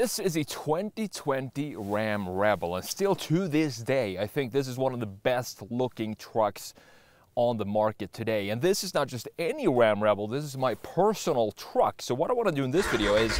This is a 2020 Ram Rebel, and still to this day, I think this is one of the best looking trucks on the market today. And this is not just any Ram Rebel, this is my personal truck. So what I want to do in this video is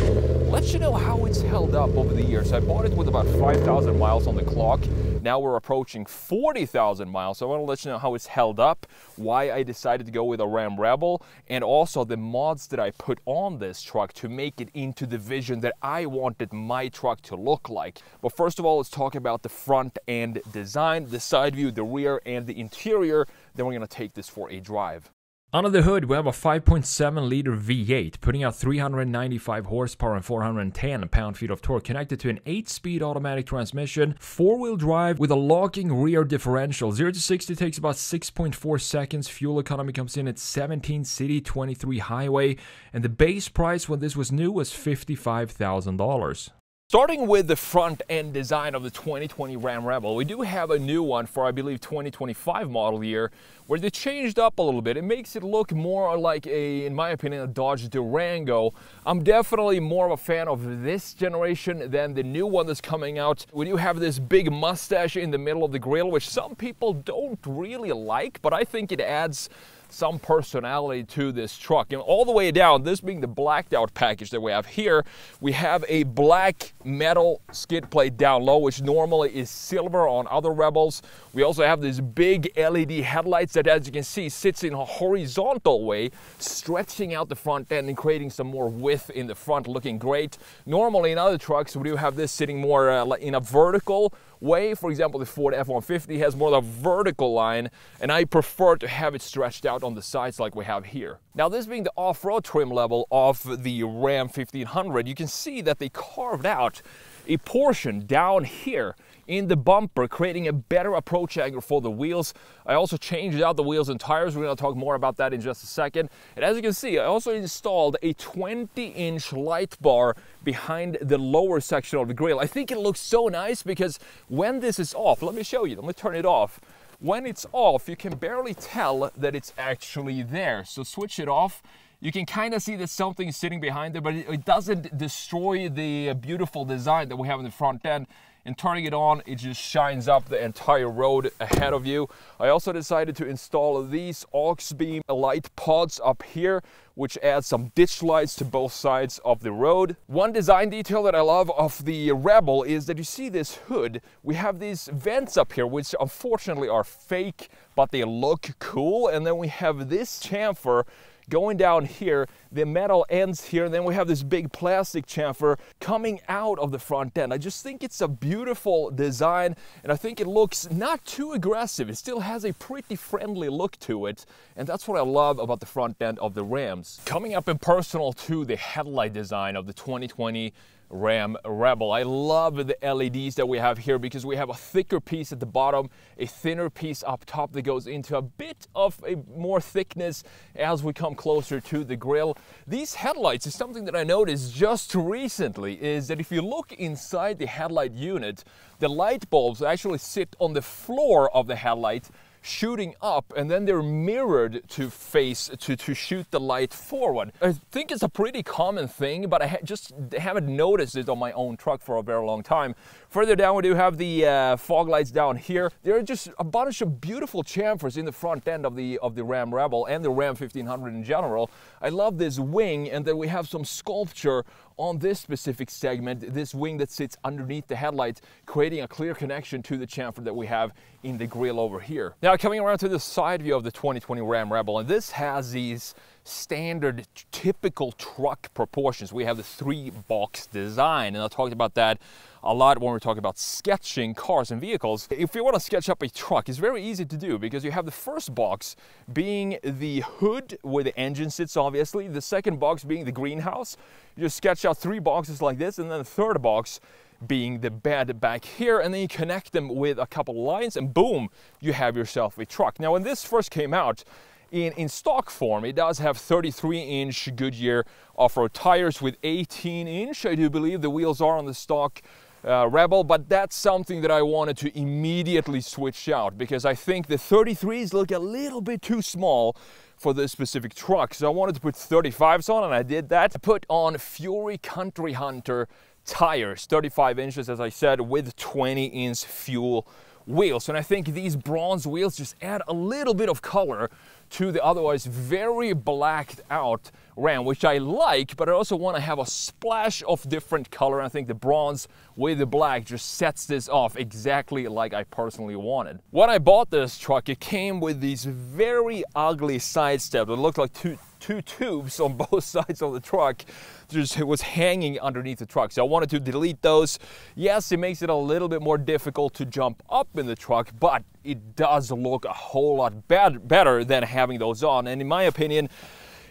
let you know how it's held up over the years. I bought it with about 5,000 miles on the clock. Now we're approaching 40,000 miles. So I want to let you know how it's held up, why I decided to go with a Ram Rebel, and also the mods that I put on this truck to make it into the vision that I wanted my truck to look like. But first of all, let's talk about the front end design, the side view, the rear, and the interior. Then we're going to take this for a drive. Under the hood, we have a 5.7 liter V8, putting out 395 horsepower and 410 pound-feet of torque, connected to an 8-speed automatic transmission, 4-wheel drive with a locking rear differential. 0 to 60 takes about 6.4 seconds. Fuel economy comes in at 17 city, 23 highway, and the base price when this was new was $55,000. Starting with the front end design of the 2020 Ram Rebel, we do have a new one for, I believe, 2025 model year, where they changed up a little bit. It makes it look more like a, in my opinion, a Dodge Durango. I'm definitely more of a fan of this generation than the new one that's coming out. We do have this big mustache in the middle of the grill, which some people don't really like, but I think it adds some personality to this truck. And all the way down, this being the blacked out package that we have here, we have a black metal skid plate down low, which normally is silver on other Rebels. We also have these big LED headlights that, as you can see, sits in a horizontal way, stretching out the front end and creating some more width in the front, looking great. Normally in other trucks, we do have this sitting more in a vertical way. For example, the Ford F-150 has more of a vertical line, and I prefer to have it stretched out on the sides like we have here. Now, this being the off-road trim level of the Ram 1500, you can see that they carved out a portion down here in the bumper, creating a better approach angle for the wheels. I also changed out the wheels and tires. We're going to talk more about that in just a second. And as you can see, I also installed a 20-inch light bar behind the lower section of the grille. I think it looks so nice because when this is off, let me show you, let me turn it off. When it's off, you can barely tell that it's actually there. So switch it off. You can kind of see that something's sitting behind there, but it doesn't destroy the beautiful design that we have in the front end. And turning it on, it just shines up the entire road ahead of you. I also decided to install these aux beam light pods up here, which adds some ditch lights to both sides of the road. One design detail that I love of the Rebel is that you see this hood. We have these vents up here, which unfortunately are fake, but they look cool. And then we have this chamfer going down here, the metal ends here, and then we have this big plastic chamfer coming out of the front end. I just think it's a beautiful design, and I think it looks not too aggressive. It still has a pretty friendly look to it, and that's what I love about the front end of the Rams. Coming up in personal to the headlight design of the 2020 Ram Rebel. I love the LEDs that we have here because we have a thicker piece at the bottom, a thinner piece up top that goes into a bit of a more thickness as we come closer to the grille. These headlights is something that I noticed just recently, is that if you look inside the headlight unit, the light bulbs actually sit on the floor of the headlight, shooting up, and then they're mirrored to face to shoot the light forward. I think it's a pretty common thing, but I just haven't noticed it on my own truck for a very long time. Further down, we do have the fog lights down here. There are just a bunch of beautiful chamfers in the front end of the Ram Rebel and the Ram 1500 in general. I love this wing, and then we have some sculpture on this specific segment, this wing that sits underneath the headlights, creating a clear connection to the chamfer that we have in the grille over here. Now coming around to the side view of the 2020 Ram Rebel, and this has these standard typical truck proportions. We have the 3-box design, and I talked about that a lot when we're talking about sketching cars and vehicles. If you want to sketch up a truck, it's very easy to do because you have the first box being the hood where the engine sits, obviously, the second box being the greenhouse. You just sketch out 3 boxes like this, and then the third box being the bed back here, and then you connect them with a couple lines, and boom, you have yourself a truck. Now when this first came out, in stock form, it does have 33-inch Goodyear off-road tires with 18-inch, I do believe the wheels are on the stock Rebel, but that's something that I wanted to immediately switch out because I think the 33s look a little bit too small for this specific truck. So I wanted to put 35s on, and I did that. I put on Fury Country Hunter tires, 35 inches, as I said, with 20-inch fuel wheels. And I think these bronze wheels just add a little bit of color to the otherwise very blacked out Ram, which I like, but I also want to have a splash of different color. And I think the bronze with the black just sets this off exactly like I personally wanted. When I bought this truck, it came with these very ugly side steps. It looked like two tubes on both sides of the truck. Just, it was hanging underneath the truck. So I wanted to delete those. Yes, it makes it a little bit more difficult to jump up in the truck, but it does look a whole lot better than having those on. And in my opinion,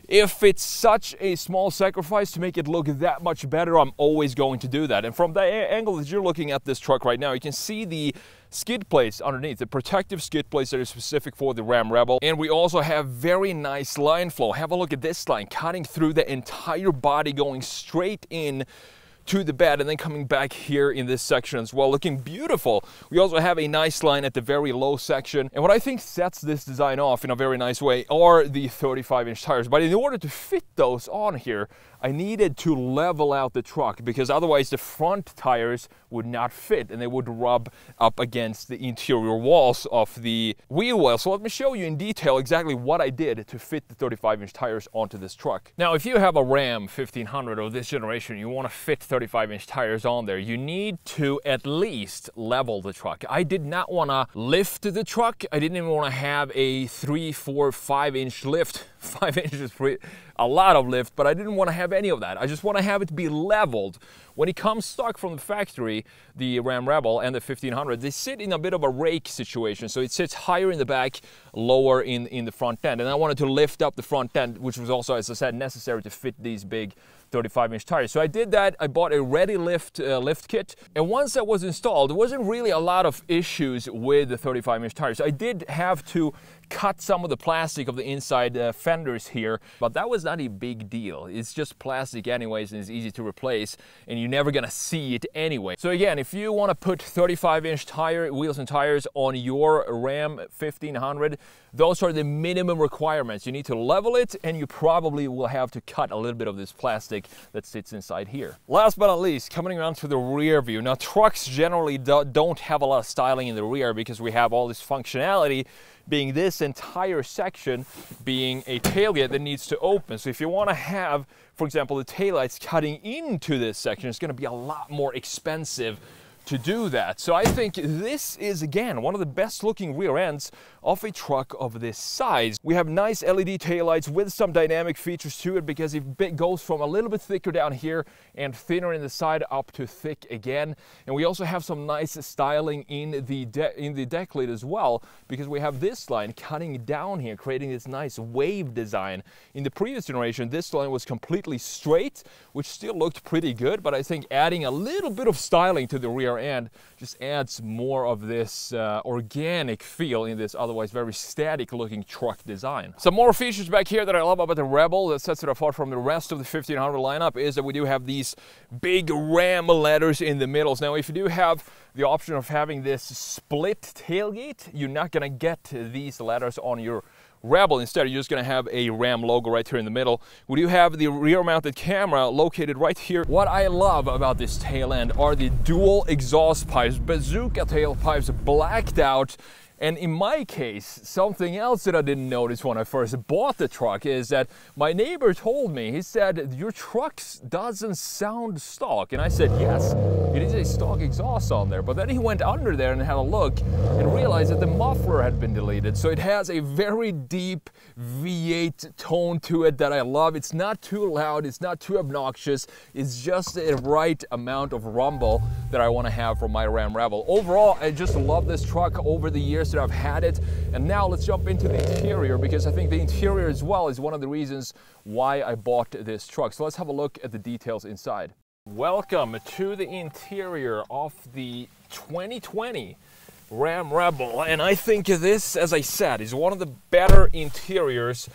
if it's such a small sacrifice to make it look that much better, I'm always going to do that. And from the angle that you're looking at this truck right now, you can see the skid plates underneath, the protective skid plates that are specific for the Ram Rebel. And we also have very nice line flow. Have a look at this line cutting through the entire body, going straight in to the bed and then coming back here in this section as well, looking beautiful. We also have a nice line at the very low section. And what I think sets this design off in a very nice way are the 35-inch tires. But in order to fit those on here, I needed to level out the truck because otherwise the front tires would not fit and they would rub up against the interior walls of the wheel well. So let me show you in detail exactly what I did to fit the 35-inch tires onto this truck. Now, if you have a Ram 1500 or this generation, you want to fit 35-inch tires on there, you need to at least level the truck. I did not want to lift the truck. I didn't even want to have a 3, 4, 5-inch lift. 5 inches is a lot of lift, but I didn't want to have any of that. I just want to have it be leveled. When it comes stock from the factory, the Ram Rebel and the 1500, they sit in a bit of a rake situation. So it sits higher in the back, lower in the front end. And I wanted to lift up the front end, which was also, as I said, necessary to fit these big 35-inch tires. So I did that. I bought a ReadyLift lift kit. And once that was installed, there wasn't really a lot of issues with the 35-inch tires. So I did have to cut some of the plastic of the inside fenders here, but that was not a big deal. It's just plastic anyways, and it's easy to replace, and you're never gonna see it anyway. So again, if you wanna put 35-inch tire wheels and tires on your Ram 1500, those are the minimum requirements. You need to level it, and you probably will have to cut a little bit of this plastic that sits inside here. Last but not least, coming around to the rear view. Now, trucks generally don't have a lot of styling in the rear because we have all this functionality, being this entire section being a tailgate that needs to open. So if you want to have, for example, the taillights cutting into this section, it's going to be a lot more expensive to do that. So I think this is, again, one of the best looking rear ends of a truck of this size. We have nice LED taillights with some dynamic features to it because it goes from a little bit thicker down here and thinner in the side up to thick again. And we also have some nice styling in the deck lid as well, because we have this line cutting down here, creating this nice wave design. In the previous generation, this line was completely straight, which still looked pretty good, but I think adding a little bit of styling to the rear end just adds more of this organic feel in this otherwise very static looking truck design. Some more features back here that I love about the Rebel that sets it apart from the rest of the 1500 lineup is that we do have these big Ram letters in the middles. Now, if you do have the option of having this split tailgate, you're not gonna get these letters on your Rebel. Instead, you're just going to have a Ram logo right here in the middle. We do have the rear-mounted camera located right here. What I love about this tail end are the dual exhaust pipes, bazooka tailpipes, blacked out. And in my case, something else that I didn't notice when I first bought the truck is that my neighbor told me, he said, your truck doesn't sound stock. And I said, yes, it is a stock exhaust on there. But then he went under there and had a look and realized that the muffler had been deleted. So it has a very deep V8 tone to it that I love. It's not too loud, it's not too obnoxious. It's just the right amount of rumble that I want to have for my Ram Rebel. Overall, I just love this truck over the years that I've had it. And now let's jump into the interior, because I think the interior as well is one of the reasons why I bought this truck. So let's have a look at the details inside. Welcome to the interior of the 2020 Ram Rebel. And I think this, as I said, is one of the better interiors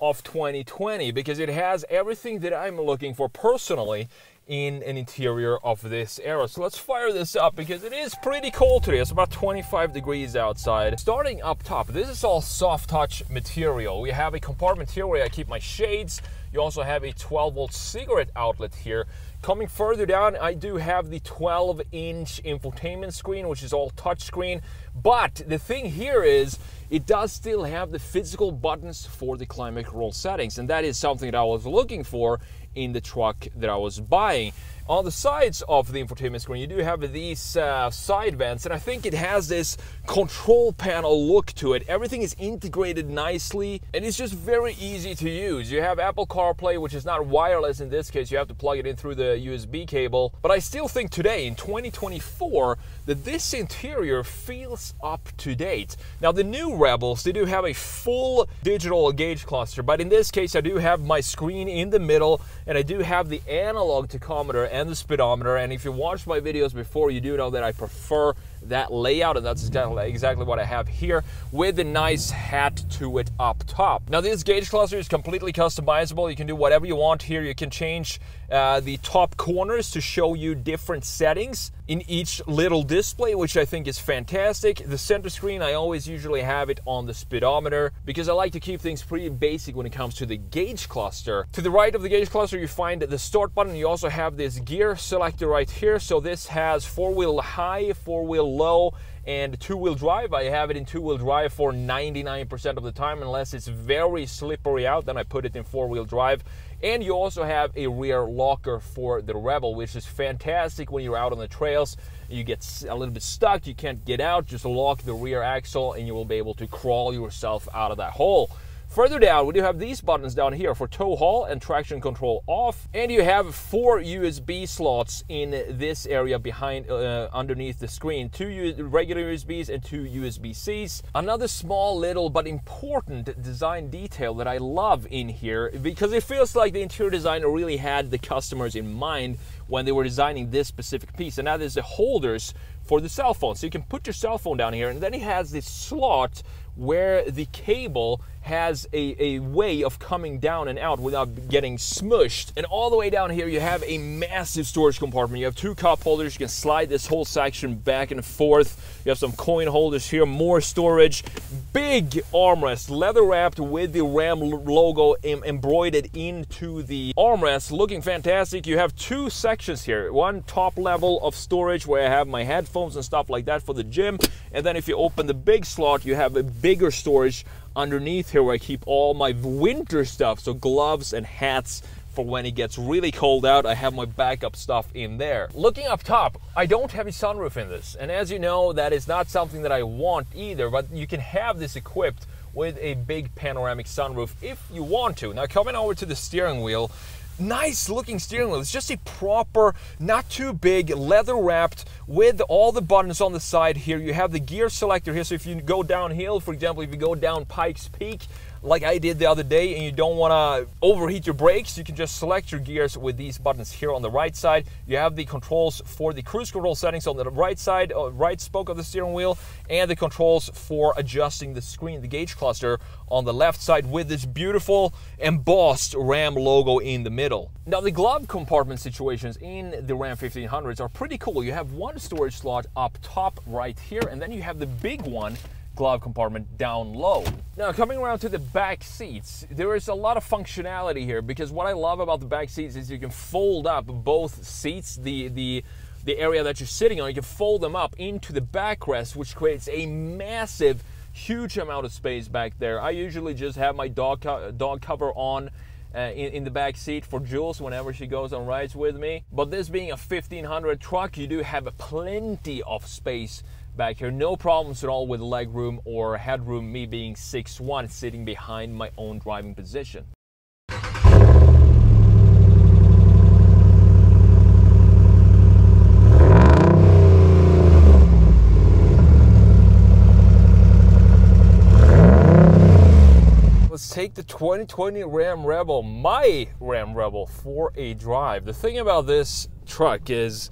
of 2020 because it has everything that I'm looking for personally in an interior of this era. So let's fire this up because it is pretty cold today. It's about 25 degrees outside. Starting up top, this is all soft touch material. We have a compartment here where I keep my shades. You also have a 12-volt cigarette outlet here. Coming further down, I do have the 12-inch infotainment screen, which is all touchscreen. But the thing here is, it does still have the physical buttons for the climate control settings, and that is something that I was looking for in the truck that I was buying. On the sides of the infotainment screen, you do have these side vents, and I think it has this control panel look to it. Everything is integrated nicely, and it's just very easy to use. You have Apple CarPlay, which is not wireless in this case. You have to plug it in through the USB cable. But I still think today, in 2024, that this interior feels up to date. Now, the new Rebels, they do have a full digital gauge cluster, but in this case, I do have my screen in the middle, and I do have the analog tachometer and the speedometer. And if you watched my videos before, you do know that I prefer that layout, and that's exactly what I have here, with a nice hat to it up top. Now, this gauge cluster is completely customizable. You can do whatever you want here. You can change the top corners to show you different settings in each little display, which I think is fantastic. The center screen, I always usually have it on the speedometer because I like to keep things pretty basic when it comes to the gauge cluster. To the right of the gauge cluster, you find the start button. You also have this gear selector right here. So this has four-wheel high, four-wheel low, and two-wheel drive. I have it in two-wheel drive for 99% of the time, unless it's very slippery out, then I put it in four-wheel drive. And you also have a rear locker for the Rebel, which is fantastic when you're out on the trails. You get a little bit stuck, you can't get out, just lock the rear axle and you will be able to crawl yourself out of that hole. Further down, we do have these buttons down here for tow haul and traction control off. And you have four USB slots in this area behind, underneath the screen. Two regular USBs and two USB-Cs. Another small little but important design detail that I love in here, because it feels like the interior designer really had the customers in mind when they were designing this specific piece. And that is the holders for the cell phone. So you can put your cell phone down here, and then it has this slot where the cable has a way of coming down and out without getting smushed. And all the way down here, you have a massive storage compartment. You have two cup holders. You can slide this whole section back and forth. You have some coin holders here, more storage, big armrest, leather wrapped with the Ram logo embroidered into the armrest, looking fantastic. You have two sections here, one top level of storage where I have my headphones and stuff like that for the gym. And then if you open the big slot, you have a bigger storage underneath here where I keep all my winter stuff, so gloves and hats for when it gets really cold out. I have my backup stuff in there. Looking up top, I don't have a sunroof in this, and as you know, that is not something that I want either, but you can have this equipped with a big panoramic sunroof if you want to. Now, coming over to the steering wheel, nice looking steering wheel. It's just a proper, not too big, leather wrapped with all the buttons on the side here. You have the gear selector here, so if you go downhill, for example, if you go down Pike's Peak like I did the other day and you don't want to overheat your brakes, you can just select your gears with these buttons here on the right side. You have the controls for the cruise control settings on the right side, right spoke of the steering wheel, and the controls for adjusting the screen, the gauge cluster, on the left side with this beautiful embossed Ram logo in the middle. Now, the glove compartment situations in the Ram 1500s are pretty cool. You have one storage slot up top right here, and then you have the big one glove compartment down low. Now, coming around to the back seats, there is a lot of functionality here, because what I love about the back seats is you can fold up both seats, the area that you're sitting on. You can fold them up into the backrest, which creates a massive, huge amount of space back there. I usually just have my dog cover on in the back seat for Jules whenever she goes on rides with me. But this being a 1500 truck, you do have plenty of space back here. No problems at all with leg room or headroom, me being 6'1", sitting behind my own driving position. Take the 2020 Ram Rebel, my Ram Rebel, for a drive. The thing about this truck is,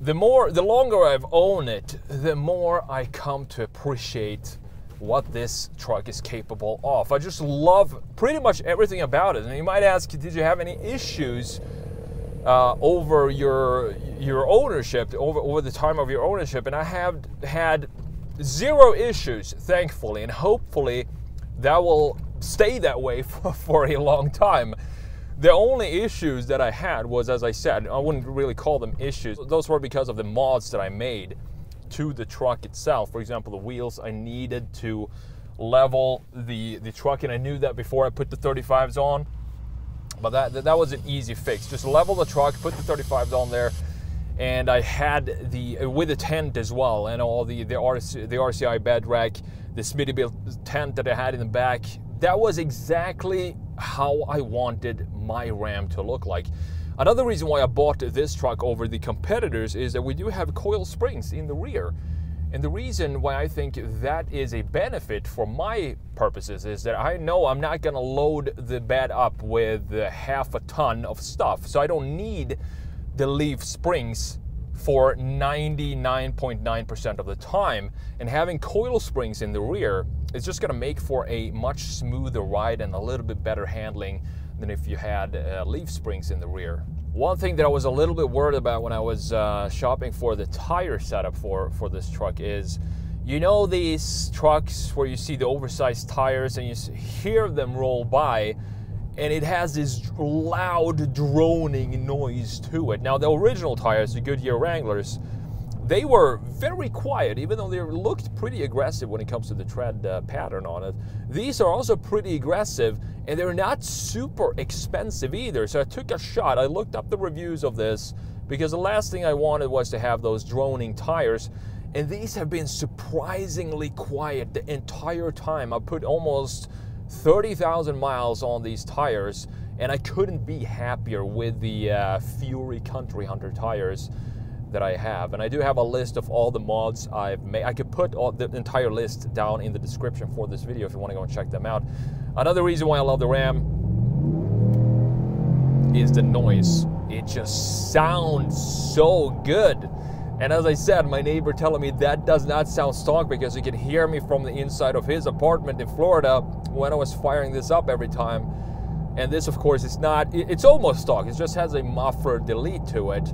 the longer I've owned it, the more I come to appreciate what this truck is capable of. I just love pretty much everything about it. And you might ask, did you have any issues over your ownership, over the time of your ownership? And I have had zero issues, thankfully, and hopefully that will stay that way for a long time. The only issues that I had was, as I said, I wouldn't really call them issues. Those were because of the mods that I made to the truck itself. For example, the wheels, I needed to level the truck, and I knew that before I put the 35s on. But that was an easy fix. Just level the truck, put the 35s on there, and I had the, with the tent as well, and all the RCI bed rack, the Smittybilt tent that I had in the back. That was exactly how I wanted my Ram to look like. Another reason why I bought this truck over the competitors is that we do have coil springs in the rear. And the reason why I think that is a benefit for my purposes is that I know I'm not gonna load the bed up with half a ton of stuff. So I don't need the leaf springs for 99.9% of the time. And having coil springs in the rear is just gonna make for a much smoother ride and a little bit better handling than if you had leaf springs in the rear. One thing that I was a little bit worried about when I was shopping for the tire setup for this truck is, you know, these trucks where you see the oversized tires and you hear them roll by and it has this loud droning noise to it. Now, the original tires, the Goodyear Wranglers, they were very quiet, even though they looked pretty aggressive when it comes to the tread pattern on it. These are also pretty aggressive, and they're not super expensive either. So I took a shot. I looked up the reviews of this because the last thing I wanted was to have those droning tires. And these have been surprisingly quiet the entire time. I put almost 30,000 miles on these tires, and I couldn't be happier with the Fury Country Hunter tires that I have. And I do have a list of all the mods I've made. I could put all the entire list down in the description for this video if you want to go and check them out. Another reason why I love the Ram is the noise. It just sounds so good. And as I said, my neighbor telling me that does not sound stock because you can hear me from the inside of his apartment in Florida when I was firing this up every time. And this, of course, is not, it's almost stock. It just has a muffler delete to it.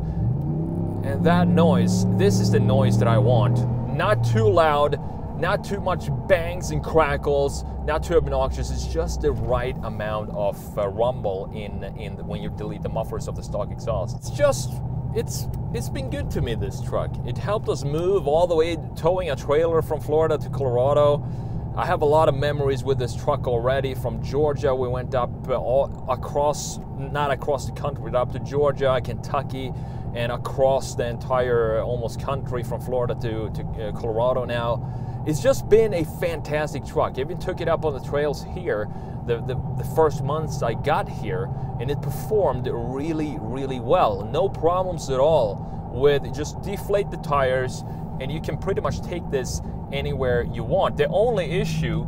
And that noise, this is the noise that I want. Not too loud, not too much bangs and crackles, not too obnoxious. It's just the right amount of rumble when you delete the mufflers of the stock exhaust. It's just, it's been good to me, this truck. It helped us move all the way, towing a trailer from Florida to Colorado. I have a lot of memories with this truck already. From Georgia, we went up not across the country, but up to Georgia, Kentucky, and across the entire almost country from Florida to Colorado now. It's just been a fantastic truck. I even took it up on the trails here the first months I got here, and it performed really, really well. No problems at all with, just deflate the tires and you can pretty much take this anywhere you want. The only issue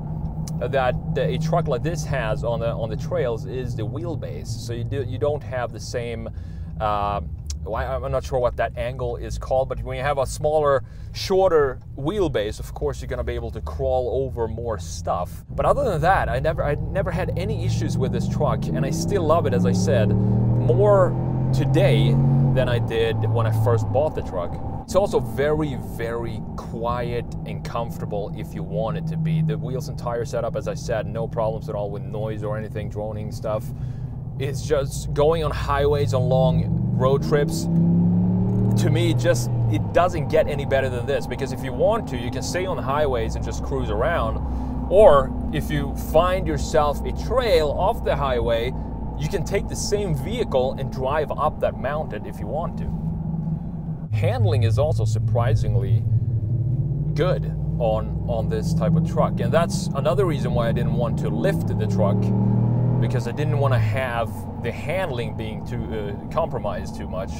that a truck like this has on the trails is the wheelbase. So you don't have the same, I'm not sure what that angle is called, but when you have a smaller, shorter wheelbase, of course you're going to be able to crawl over more stuff. But other than that, I never had any issues with this truck, and I still love it, as I said, more today than I did when I first bought the truck. It's also very, very quiet and comfortable if you want it to be. The wheels and tire setup, as I said, no problems at all with noise or anything, droning stuff. It's just going on highways, on long road trips, to me, just, it doesn't get any better than this, because if you want to, you can stay on the highways and just cruise around, or if you find yourself a trail off the highway, you can take the same vehicle and drive up that mountain if you want to. Handling is also surprisingly good on this type of truck, and that's another reason why I didn't want to lift the truck, because I didn't want to have the handling being too compromised too much.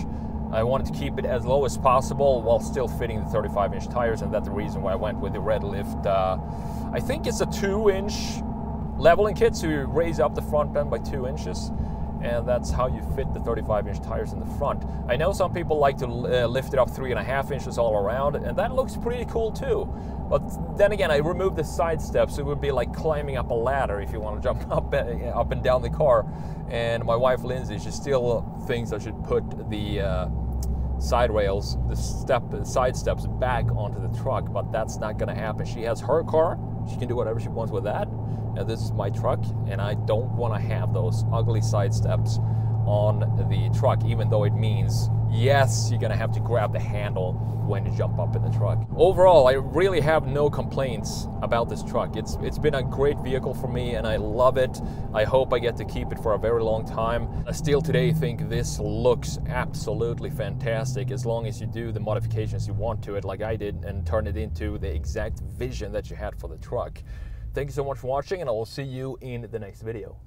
I wanted to keep it as low as possible while still fitting the 35-inch tires, and that's the reason why I went with the ReadyLift. I think it's a 2-inch leveling kit, so you raise up the front end by 2 inches, and that's how you fit the 35-inch tires in the front. I know some people like to lift it up 3.5 inches all around, and that looks pretty cool too. But then again, I removed the side steps, so it would be like climbing up a ladder if you want to jump up and down the car. And my wife, Lindsay, she still thinks I should put the side rails, the side steps back onto the truck, but that's not going to happen. She has her car, She can do whatever she wants with that. And this is my truck, and I don't want to have those ugly side steps on the truck, even though it means, yes, you're gonna have to grab the handle when you jump up in the truck. Overall, I really have no complaints about this truck. It's been a great vehicle for me, and I love it. I hope I get to keep it for a very long time. I still today think this looks absolutely fantastic, as long as you do the modifications you want to it, like I did, and turn it into the exact vision that you had for the truck. Thank you so much for watching, and I will see you in the next video.